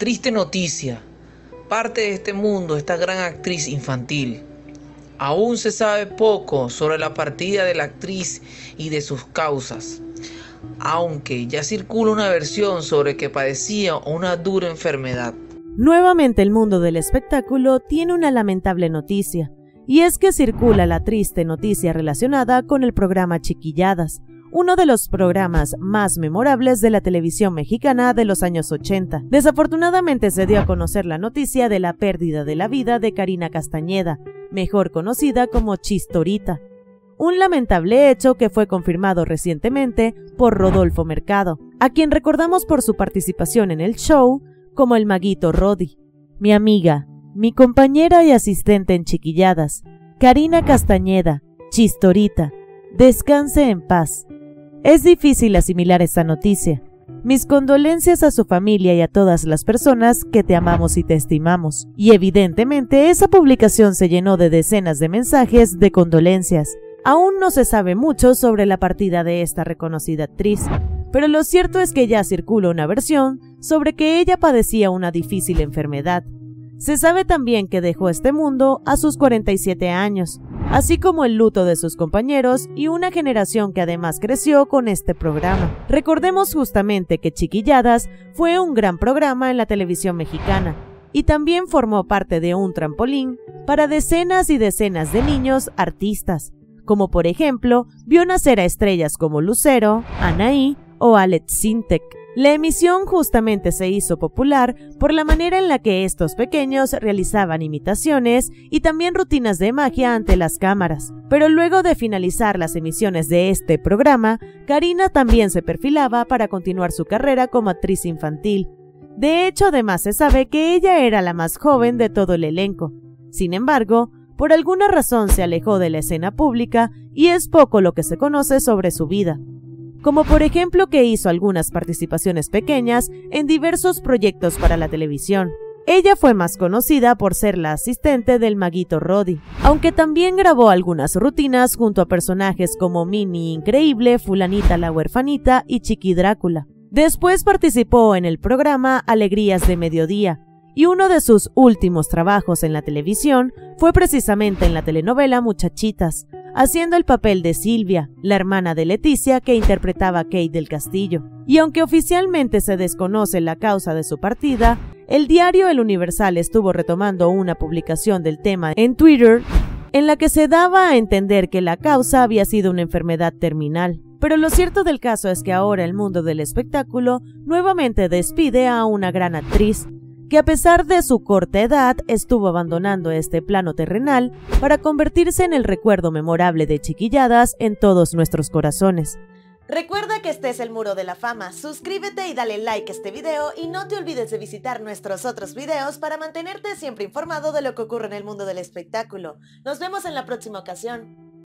Triste noticia, parte de este mundo esta gran actriz infantil. Aún se sabe poco sobre la partida de la actriz y de sus causas, aunque ya circula una versión sobre que padecía una dura enfermedad. Nuevamente el mundo del espectáculo tiene una lamentable noticia, y es que circula la triste noticia relacionada con el programa Chiquilladas, uno de los programas más memorables de la televisión mexicana de los años 80. Desafortunadamente se dio a conocer la noticia de la pérdida de la vida de Karina Castañeda, mejor conocida como Chistorita, un lamentable hecho que fue confirmado recientemente por Rodolfo Mercado, a quien recordamos por su participación en el show como el maguito Rodi. Mi amiga, mi compañera y asistente en Chiquilladas, Karina Castañeda, Chistorita, descanse en paz. Es difícil asimilar esta noticia. Mis condolencias a su familia y a todas las personas que te amamos y te estimamos. Y evidentemente esa publicación se llenó de decenas de mensajes de condolencias. Aún no se sabe mucho sobre la partida de esta reconocida actriz, pero lo cierto es que ya circula una versión sobre que ella padecía una difícil enfermedad. Se sabe también que dejó este mundo a sus 47 años, así como el luto de sus compañeros y una generación que además creció con este programa. Recordemos justamente que Chiquilladas fue un gran programa en la televisión mexicana y también formó parte de un trampolín para decenas y decenas de niños artistas, como por ejemplo vio nacer a estrellas como Lucero, Anaí o Alex Sintec. La emisión justamente se hizo popular por la manera en la que estos pequeños realizaban imitaciones y también rutinas de magia ante las cámaras. Pero luego de finalizar las emisiones de este programa, Karina también se perfilaba para continuar su carrera como actriz infantil. De hecho, además se sabe que ella era la más joven de todo el elenco. Sin embargo, por alguna razón se alejó de la escena pública y es poco lo que se conoce sobre su vida, como por ejemplo que hizo algunas participaciones pequeñas en diversos proyectos para la televisión. Ella fue más conocida por ser la asistente del maguito Rodi, aunque también grabó algunas rutinas junto a personajes como Minnie Increíble, Fulanita la Huerfanita y Chiqui Drácula. Después participó en el programa Alegrías de Mediodía, y uno de sus últimos trabajos en la televisión fue precisamente en la telenovela Muchachitas, haciendo el papel de Silvia, la hermana de Leticia que interpretaba a Kate del Castillo. Y aunque oficialmente se desconoce la causa de su partida, el diario El Universal estuvo retomando una publicación del tema en Twitter, en la que se daba a entender que la causa había sido una enfermedad terminal. Pero lo cierto del caso es que ahora el mundo del espectáculo nuevamente despide a una gran actriz, que a pesar de su corta edad estuvo abandonando este plano terrenal para convertirse en el recuerdo memorable de Chiquilladas en todos nuestros corazones. Recuerda que este es el Muro de la Fama, suscríbete y dale like a este video y no te olvides de visitar nuestros otros videos para mantenerte siempre informado de lo que ocurre en el mundo del espectáculo. Nos vemos en la próxima ocasión.